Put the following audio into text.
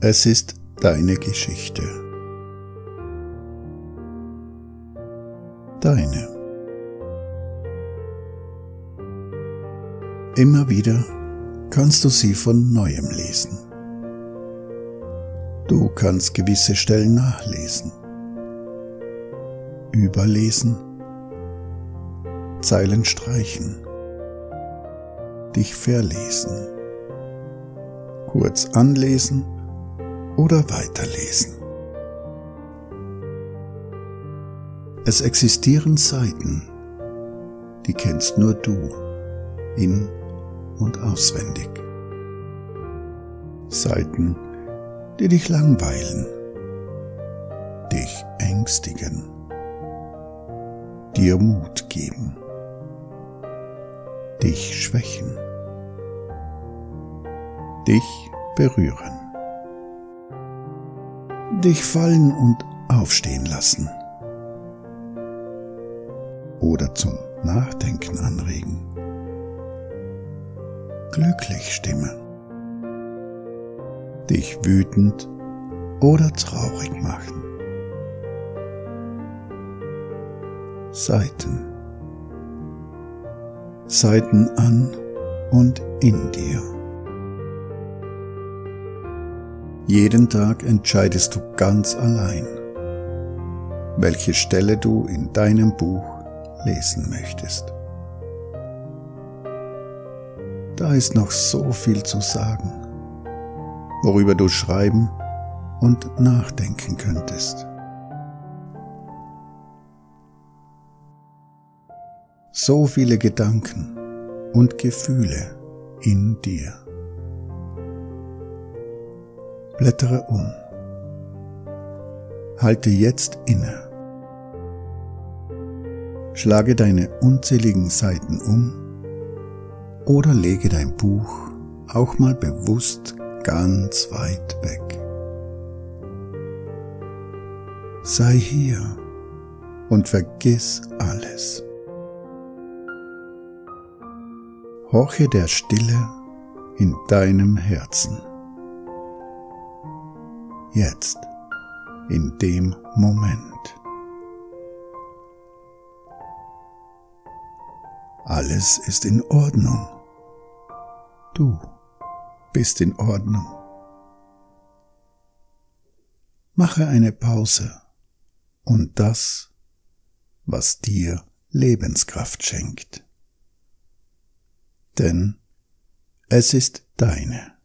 Es ist deine Geschichte. Deine. Immer wieder kannst du sie von Neuem lesen. Du kannst gewisse Stellen nachlesen, überlesen, Zeilen streichen, dich verlesen, kurz anlesen oder weiterlesen. Es existieren Seiten, die kennst nur du in- und auswendig. Seiten, die dich langweilen, dich ängstigen, dir Mut geben, dich schwächen, dich berühren, dich fallen und aufstehen lassen oder zum Nachdenken anregen, glücklich stimmen, dich wütend oder traurig machen. Seiten. Seiten an und in dir. Jeden Tag entscheidest du ganz allein, welche Stelle du in deinem Buch lesen möchtest. Da ist noch so viel zu sagen, worüber du schreiben und nachdenken könntest. So viele Gedanken und Gefühle in dir. Blättere um. Halte jetzt inne. Schlage deine unzähligen Seiten um oder lege dein Buch auch mal bewusst ganz weit weg. Sei hier und vergiss alles. Horche der Stille in deinem Herzen. Jetzt, in dem Moment. Alles ist in Ordnung. Du bist in Ordnung. Mache eine Pause und das, was dir Lebenskraft schenkt. Denn es ist deine.